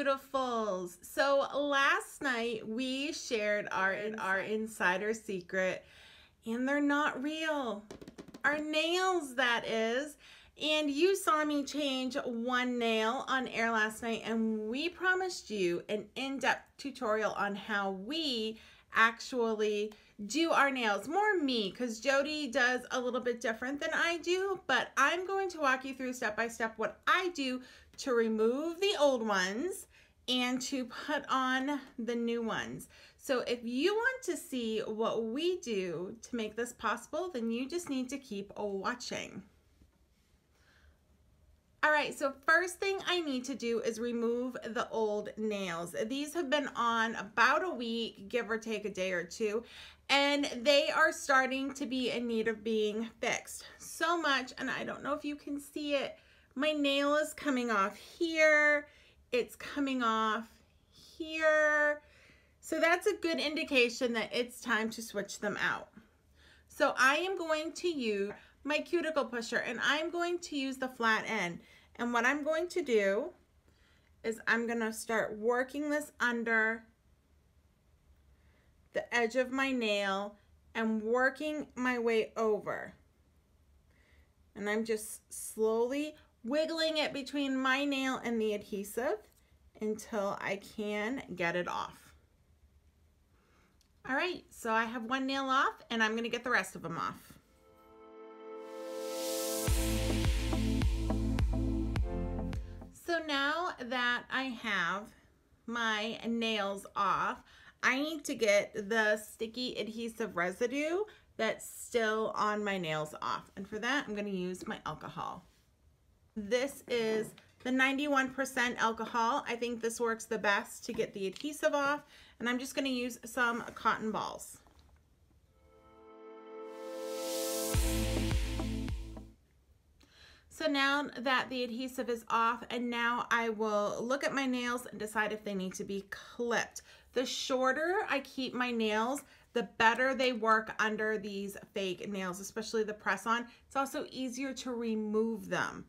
beautifuls. So last night we shared our insider secret, and they're not real. Our nails, that is. And you saw me change one nail on air last night, and we promised you an in-depth tutorial on how we actually do our nails. More me, because Jody does a little bit different than I do, but I'm going to walk you through step by step what I do to remove the old ones and to put on the new ones. So if you want to see what we do to make this possible, then you just need to keep watching. All right, so first thing I need to do is remove the old nails. These have been on about a week, give or take a day or two, and they are starting to be in need of being fixed. So much, and I don't know if you can see it, my nail is coming off here, it's coming off here. So that's a good indication that it's time to switch them out. So I am going to use my cuticle pusher, and I'm going to use the flat end. And what I'm going to do is I'm going to start working this under the edge of my nail and working my way over. And I'm just slowly wiggling it between my nail and the adhesive until I can get it off. All right, so I have one nail off, and I'm going to get the rest of them off. So now that I have my nails off, I need to get the sticky adhesive residue that's still on my nails off. And for that, I'm going to use my alcohol. This is the 91% alcohol. I think this works the best to get the adhesive off. And I'm just going to use some cotton balls. So now that the adhesive is off, and now I will look at my nails and decide if they need to be clipped. The shorter I keep my nails, the better they work under these fake nails, especially the press-on. It's also easier to remove them.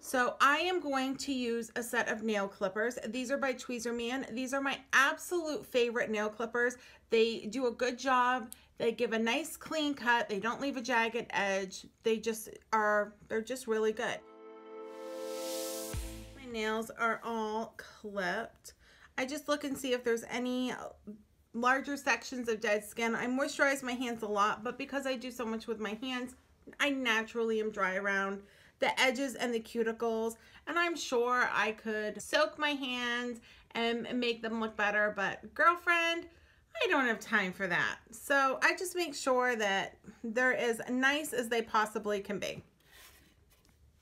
So I am going to use a set of nail clippers. These are by Tweezerman. These are my absolute favorite nail clippers. They do a good job. They give a nice clean cut. They don't leave a jagged edge. They're just really good. My nails are all clipped. I just look and see if there's any larger sections of dead skin. I moisturize my hands a lot, but because I do so much with my hands, I naturally am dry around the edges and the cuticles. And I'm sure I could soak my hands and make them look better, but girlfriend, I don't have time for that. So I just make sure that they're as nice as they possibly can be.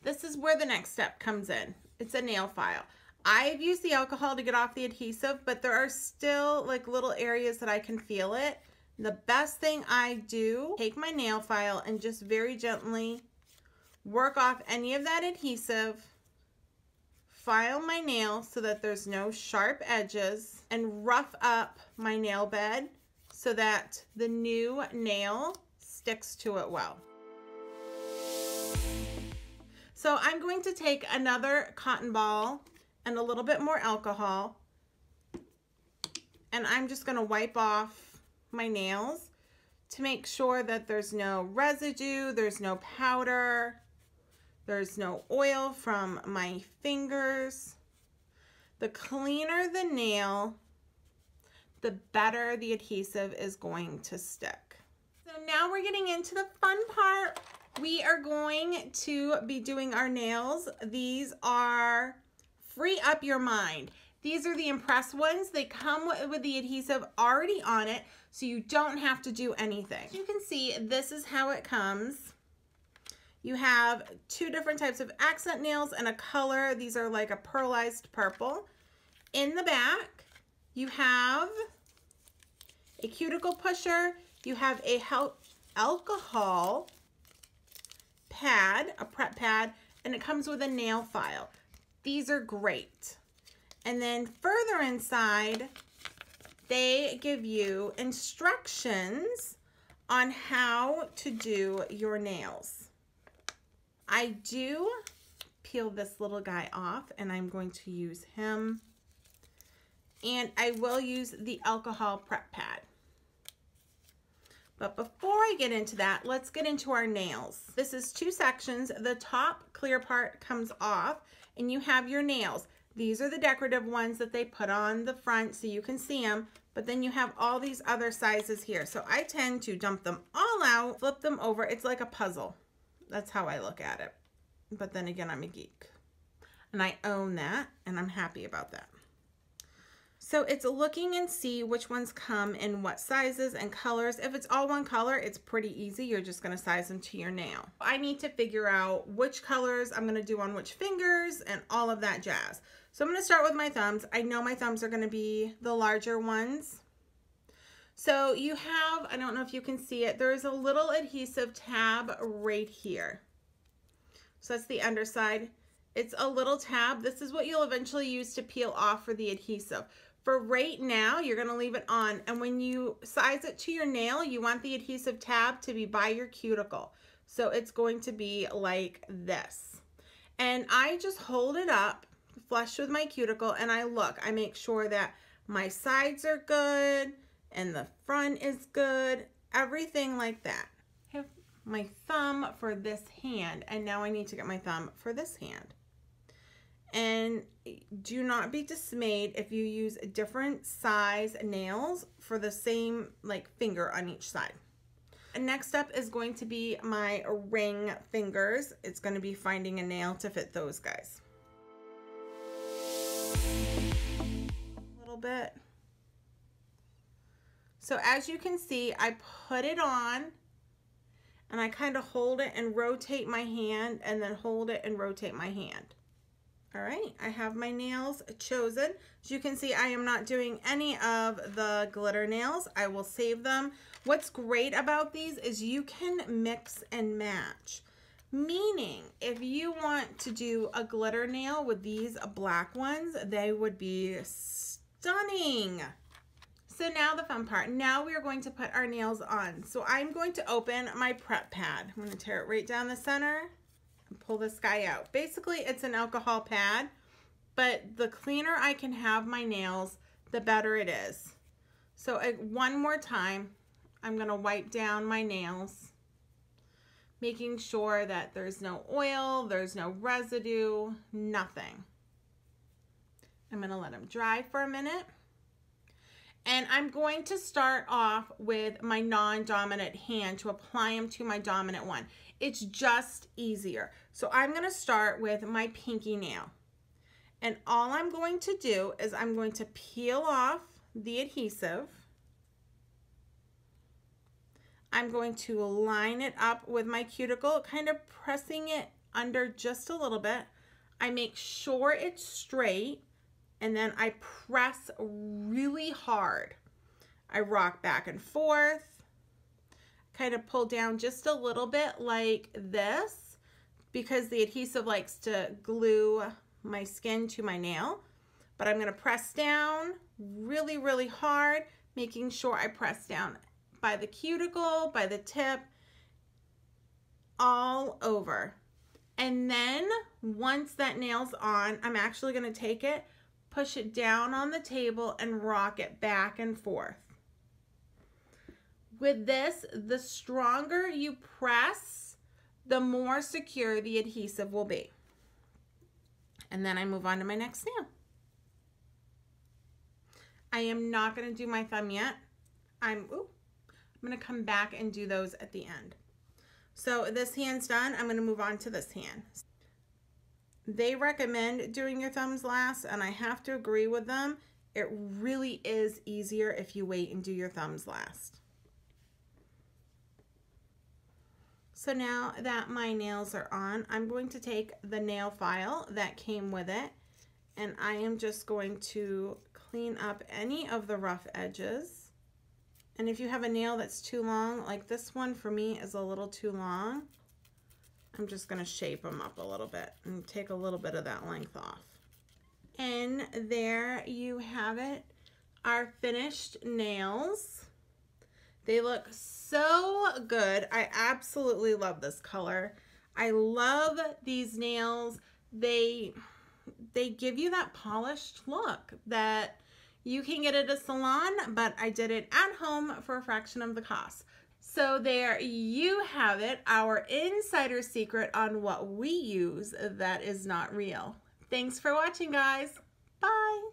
This is where the next step comes in. It's a nail file. I've used the alcohol to get off the adhesive, but there are still like little areas that I can feel it. The best thing I do, take my nail file and just very gently work off any of that adhesive. File my nail so that there's no sharp edges, and rough up my nail bed so that the new nail sticks to it well. So I'm going to take another cotton ball and a little bit more alcohol, and I'm just going to wipe off my nails to make sure that there's no residue, there's no powder. There's no oil from my fingers. The cleaner the nail, the better the adhesive is going to stick. So now we're getting into the fun part. We are going to be doing our nails. These are Free Up Your Mind. These are the Impress ones. They come with the adhesive already on it, so you don't have to do anything. As you can see, this is how it comes. You have two different types of accent nails and a color. These are like a pearlized purple. In the back, you have a cuticle pusher. You have a alcohol pad, a prep pad, and it comes with a nail file. These are great. And then further inside, they give you instructions on how to do your nails. I do peel this little guy off, and I'm going to use him and I will use the alcohol prep pad. But before I get into that, let's get into our nails. This is two sections. The top clear part comes off and you have your nails. These are the decorative ones that they put on the front so you can see them, but then you have all these other sizes here. So I tend to dump them all out, flip them over. It's like a puzzle. That's how I look at it. But then again, I'm a geek and I own that and I'm happy about that. So it's looking and see which ones come in what sizes and colors. If it's all one color, it's pretty easy. You're just gonna size them to your nail. I need to figure out which colors I'm gonna do on which fingers and all of that jazz. So I'm gonna start with my thumbs. I know my thumbs are gonna be the larger ones. So you have, I don't know if you can see it, there's a little adhesive tab right here. So that's the underside. It's a little tab. This is what you'll eventually use to peel off for the adhesive. For right now, you're gonna leave it on, and when you size it to your nail, you want the adhesive tab to be by your cuticle. So it's going to be like this. And I just hold it up flush with my cuticle and I look. I make sure that my sides are good and the front is good, everything like that. I have my thumb for this hand and now I need to get my thumb for this hand. And do not be dismayed if you use different size nails for the same like finger on each side. And next up is going to be my ring fingers. It's going to be finding a nail to fit those guys. A little bit. So as you can see, I put it on and I kind of hold it and rotate my hand and then hold it and rotate my hand. All right, I have my nails chosen. As you can see, I am not doing any of the glitter nails. I will save them. What's great about these is you can mix and match. Meaning, if you want to do a glitter nail with these black ones, they would be stunning. So now the fun part. Now we are going to put our nails on. So I'm going to open my prep pad. I'm gonna tear it right down the center. Pull this guy out. Basically, it's an alcohol pad, but the cleaner I can have my nails, the better it is. So one more time, I'm gonna wipe down my nails, making sure that there's no oil, there's no residue, nothing. I'm gonna let them dry for a minute. And I'm going to start off with my non-dominant hand to apply them to my dominant one. It's just easier. So I'm gonna start with my pinky nail. And all I'm going to do is I'm going to peel off the adhesive. I'm going to line it up with my cuticle, kind of pressing it under just a little bit. I make sure it's straight. And then I press really hard. I rock back and forth, kind of pull down just a little bit like this because the adhesive likes to glue my skin to my nail. But I'm gonna press down really, really hard, making sure I press down by the cuticle, by the tip, all over. And then once that nail's on, I'm actually gonna take it, push it down on the table and rock it back and forth. With this, the stronger you press, the more secure the adhesive will be. And then I move on to my next nail. I am not gonna do my thumb yet. I'm gonna come back and do those at the end. So this hand's done, I'm gonna move on to this hand. They recommend doing your thumbs last, and I have to agree with them. It really is easier if you wait and do your thumbs last. So now that my nails are on, I'm going to take the nail file that came with it, and I am just going to clean up any of the rough edges. And if you have a nail that's too long, like this one for me is a little too long, I'm just gonna shape them up a little bit and take a little bit of that length off. And there you have it, our finished nails. They look so good. I absolutely love this color. I love these nails. They give you that polished look that You can get it at a salon, but I did it at home for a fraction of the cost. So there you have it, our insider secret on what we use that is not real. Thanks for watching, guys. Bye.